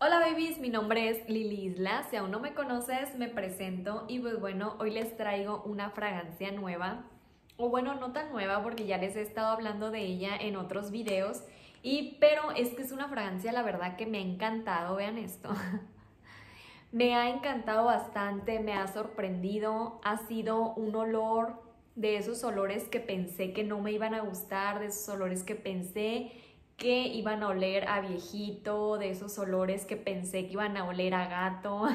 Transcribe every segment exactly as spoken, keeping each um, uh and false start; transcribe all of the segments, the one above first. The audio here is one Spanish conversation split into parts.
Hola babies, mi nombre es Lili Islas, si aún no me conoces me presento y pues bueno, hoy les traigo una fragancia nueva, o bueno, no tan nueva porque ya les he estado hablando de ella en otros videos, y pero es que es una fragancia la verdad que me ha encantado, vean esto. Me ha encantado bastante, me ha sorprendido, ha sido un olor de esos olores que pensé que no me iban a gustar, de esos olores que pensé que iban a oler a viejito, de esos olores que pensé que iban a oler a gato.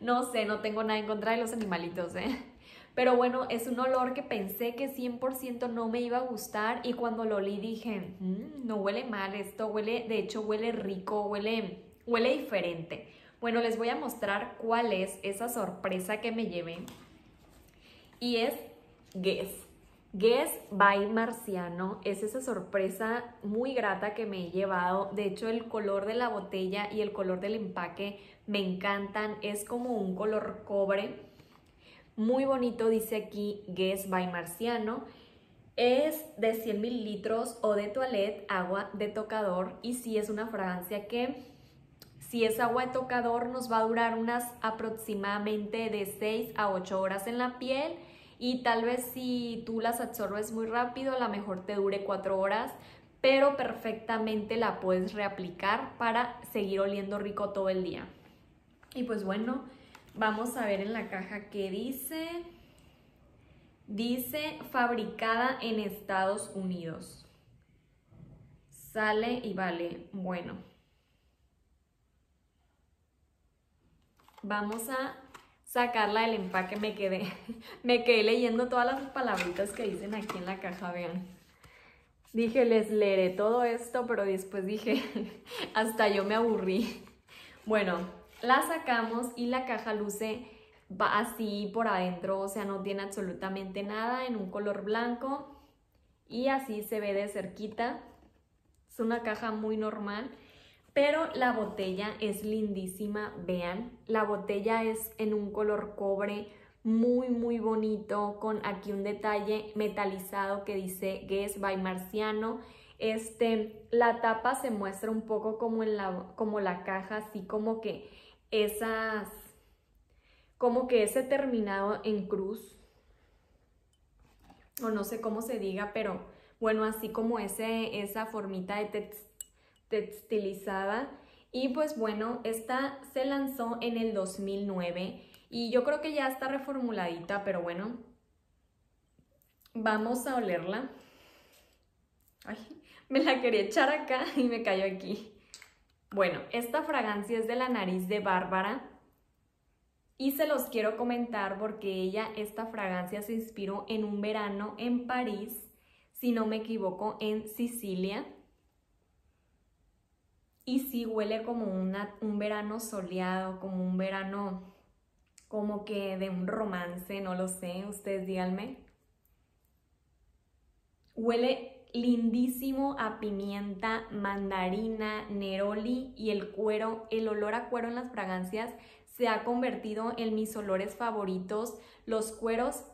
No sé, no tengo nada en contra de los animalitos, ¿eh? Pero bueno, es un olor que pensé que cien por ciento no me iba a gustar y cuando lo olí dije, mmm, no huele mal, esto huele, de hecho huele rico, huele, huele diferente. Bueno, les voy a mostrar cuál es esa sorpresa que me llevé y es Guess. Guess by Marciano es esa sorpresa muy grata que me he llevado. De hecho, el color de la botella y el color del empaque me encantan. Es como un color cobre. Muy bonito, dice aquí Guess by Marciano. Es de cien mililitros o de toilette, agua de tocador. Y sí es una fragancia que, si es agua de tocador, nos va a durar unas aproximadamente de seis a ocho horas en la piel. Y tal vez si tú las absorbes muy rápido, a lo mejor te dure cuatro horas, pero perfectamente la puedes reaplicar para seguir oliendo rico todo el día. Y pues bueno, vamos a ver en la caja qué dice. Dice, fabricada en Estados Unidos. Sale y vale, bueno. Vamos a sacarla del empaque, me quedé, me quedé leyendo todas las palabritas que dicen aquí en la caja, vean. Dije, les leeré todo esto, pero después dije, hasta yo me aburrí. Bueno, la sacamos y la caja luce así por adentro, o sea, no tiene absolutamente nada, en un color blanco. Y así se ve de cerquita. Es una caja muy normal. Pero la botella es lindísima, vean, la botella es en un color cobre muy muy bonito, con aquí un detalle metalizado que dice Guess by Marciano. Este, la tapa se muestra un poco como, en la, como la caja, así como que esas, como que ese terminado en cruz, o no sé cómo se diga, pero bueno, así como ese, esa formita de textura textilizada. Y pues bueno, esta se lanzó en el dos mil nueve y yo creo que ya está reformuladita, pero bueno, vamos a olerla. Ay, me la quería echar acá y me cayó aquí. Bueno, esta fragancia es de la nariz de Bárbara y se los quiero comentar porque ella, esta fragancia se inspiró en un verano en París, si no me equivoco, en Sicilia. Y sí huele como una, un verano soleado, como un verano como que de un romance, no lo sé, ustedes díganme. Huele lindísimo a pimienta, mandarina, neroli y el cuero. El olor a cuero en las fragancias se ha convertido en mis olores favoritos. Los cueros,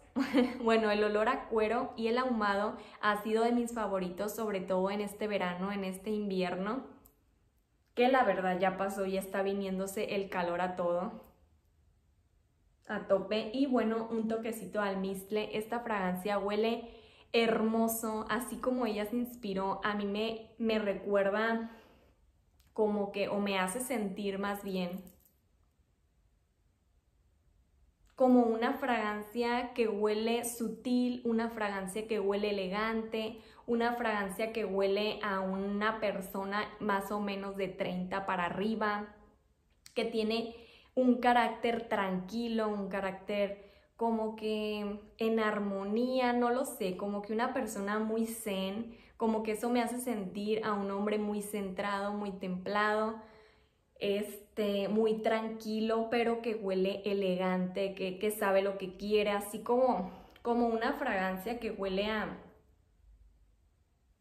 bueno, el olor a cuero y el ahumado ha sido de mis favoritos, sobre todo en este verano, en este invierno. Que la verdad ya pasó, ya está viniéndose el calor a todo, a tope. Y bueno, un toquecito de almizcle. Esta fragancia huele hermoso, así como ella se inspiró. A mí me, me recuerda como que, o me hace sentir más bien, como una fragancia que huele sutil, una fragancia que huele elegante, una fragancia que huele a una persona más o menos de treinta para arriba, que tiene un carácter tranquilo, un carácter como que en armonía, no lo sé, como que una persona muy zen, como que eso me hace sentir a un hombre muy centrado, muy templado, Este, muy tranquilo, pero que huele elegante, que, que sabe lo que quiere, así como, como una fragancia que huele a,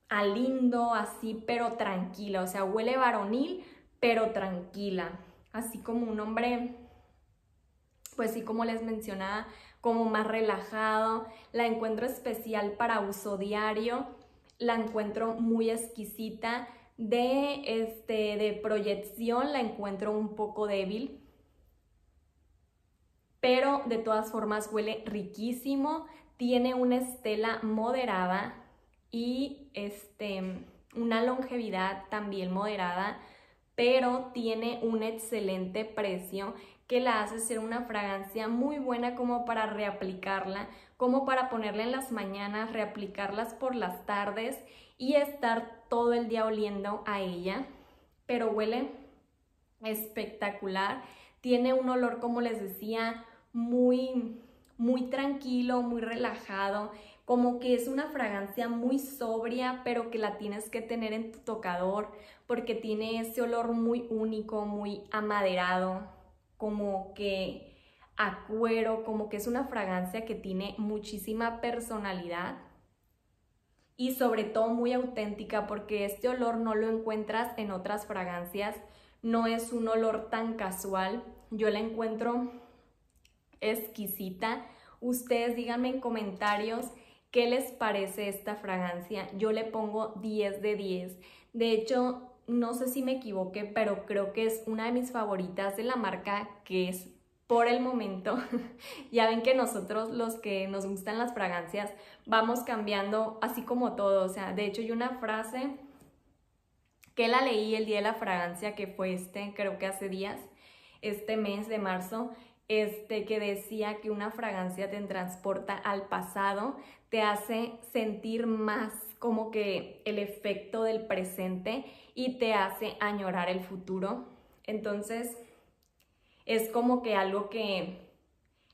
a lindo, así, pero tranquila, o sea, huele varonil, pero tranquila, así como un hombre, pues sí, como les mencionaba, como más relajado. La encuentro especial para uso diario, la encuentro muy exquisita. de, este, de proyección la encuentro un poco débil, pero de todas formas huele riquísimo, tiene una estela moderada y este, una longevidad también moderada, pero tiene un excelente precio que la hace ser una fragancia muy buena como para reaplicarla, como para ponerla en las mañanas, reaplicarlas por las tardes y estar todo el día oliendo a ella, pero huele espectacular, tiene un olor, como les decía, muy, muy tranquilo, muy relajado, como que es una fragancia muy sobria, pero que la tienes que tener en tu tocador porque tiene ese olor muy único, muy amaderado, como que a cuero, como que es una fragancia que tiene muchísima personalidad y sobre todo muy auténtica, porque este olor no lo encuentras en otras fragancias, no es un olor tan casual, yo la encuentro exquisita. Ustedes díganme en comentarios qué les parece esta fragancia. Yo le pongo diez de diez. De hecho, no sé si me equivoqué, pero creo que es una de mis favoritas de la marca, que es por el momento. Ya ven que nosotros, los que nos gustan las fragancias, vamos cambiando así como todo. O sea, de hecho hay una frase que la leí el día de la fragancia, que fue este, creo que hace días, este mes de marzo, Este, que decía que una fragancia te transporta al pasado, te hace sentir más como que el efecto del presente y te hace añorar el futuro. Entonces es como que algo que,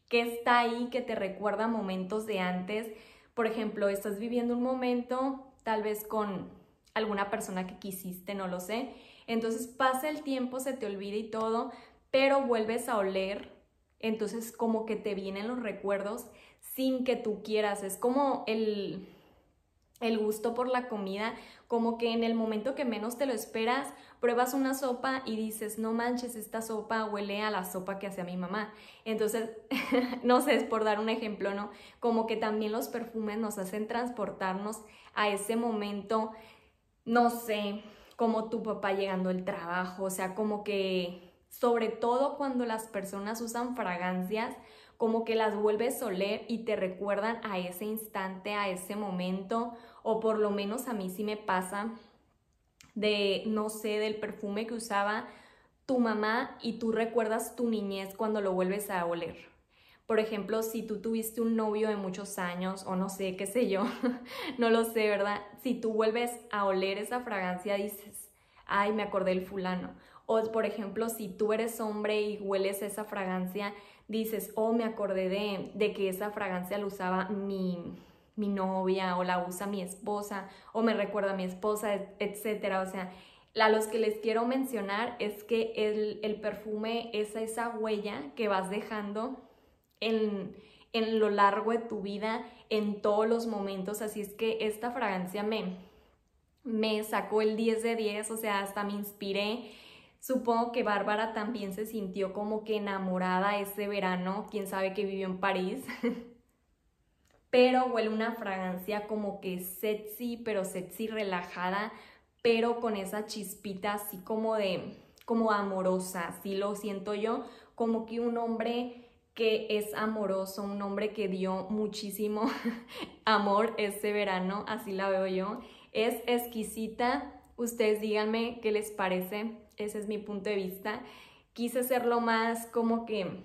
que está ahí, que te recuerda momentos de antes. Por ejemplo, estás viviendo un momento tal vez con alguna persona que quisiste, no lo sé. Entonces pasa el tiempo, se te olvida y todo, pero vuelves a oler. Entonces como que te vienen los recuerdos sin que tú quieras. Es como el, el gusto por la comida, como que en el momento que menos te lo esperas, pruebas una sopa y dices, no manches, esta sopa huele a la sopa que hacía mi mamá. Entonces, no sé, es por dar un ejemplo, ¿no? Como que también los perfumes nos hacen transportarnos a ese momento, no sé, como tu papá llegando al trabajo, o sea, como que... Sobre todo cuando las personas usan fragancias, como que las vuelves a oler y te recuerdan a ese instante, a ese momento, o por lo menos a mí sí me pasa de, no sé, del perfume que usaba tu mamá y tú recuerdas tu niñez cuando lo vuelves a oler. Por ejemplo, si tú tuviste un novio de muchos años o no sé, qué sé yo, no lo sé, ¿verdad? Si tú vuelves a oler esa fragancia dices, ay, me acordé del fulano. O, por ejemplo, si tú eres hombre y hueles esa fragancia, dices, oh, me acordé de, de que esa fragancia la usaba mi, mi novia, o la usa mi esposa, o me recuerda a mi esposa, etcétera. O sea, a los que les quiero mencionar es que el, el perfume es esa huella que vas dejando en, en lo largo de tu vida, en todos los momentos. Así es que esta fragancia me, me sacó el diez de diez, o sea, hasta me inspiré. Supongo que Bárbara también se sintió como que enamorada ese verano, quién sabe, que vivió en París. Pero huele una fragancia como que sexy, pero sexy relajada, pero con esa chispita así como de, como amorosa, así lo siento yo, como que un hombre que es amoroso, un hombre que dio muchísimo amor ese verano, así la veo yo. Es exquisita. Ustedes díganme qué les parece, ese es mi punto de vista. Quise hacerlo más como que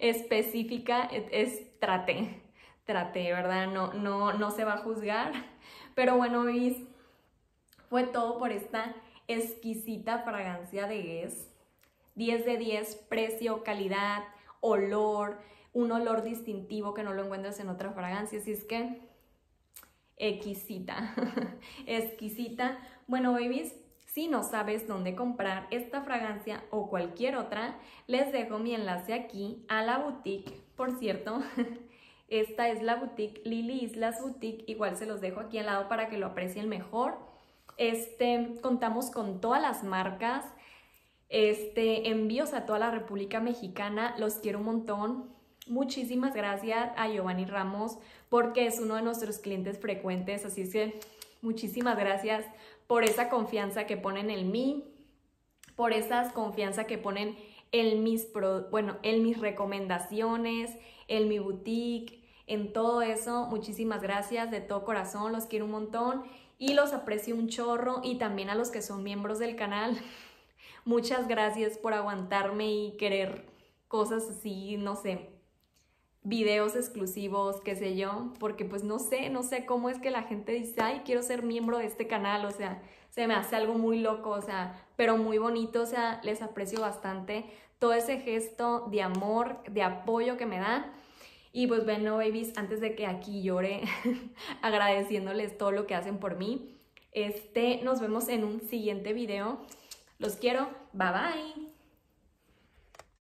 específica, es, es traté, traté, ¿verdad? No, no, no se va a juzgar. Pero bueno, mis, fue todo por esta exquisita fragancia de Guess. diez de diez, precio, calidad, olor, un olor distintivo que no lo encuentras en otra fragancia, así es que... exquisita, exquisita. Bueno, babies, si no sabes dónde comprar esta fragancia o cualquier otra, les dejo mi enlace aquí a la boutique. Por cierto, esta es la boutique Lili Islas Boutique, igual se los dejo aquí al lado para que lo aprecien mejor. Este, contamos con todas las marcas, este, envíos a toda la República Mexicana, los quiero un montón. Muchísimas gracias a Giovanni Ramos porque es uno de nuestros clientes frecuentes, así es que muchísimas gracias por esa confianza que ponen en mí, por esas confianza que ponen en mis, pro, bueno, en mis recomendaciones, en mi boutique, en todo eso. Muchísimas gracias de todo corazón, los quiero un montón y los aprecio un chorro, y también a los que son miembros del canal. Muchas gracias por aguantarme y querer cosas así, no sé, videos exclusivos, qué sé yo, porque pues no sé, no sé cómo es que la gente dice, ay, quiero ser miembro de este canal, o sea, se me hace algo muy loco, o sea, pero muy bonito, o sea, les aprecio bastante todo ese gesto de amor, de apoyo que me dan. Y pues bueno, babies, antes de que aquí llore agradeciéndoles todo lo que hacen por mí, este, nos vemos en un siguiente video. Los quiero, bye bye.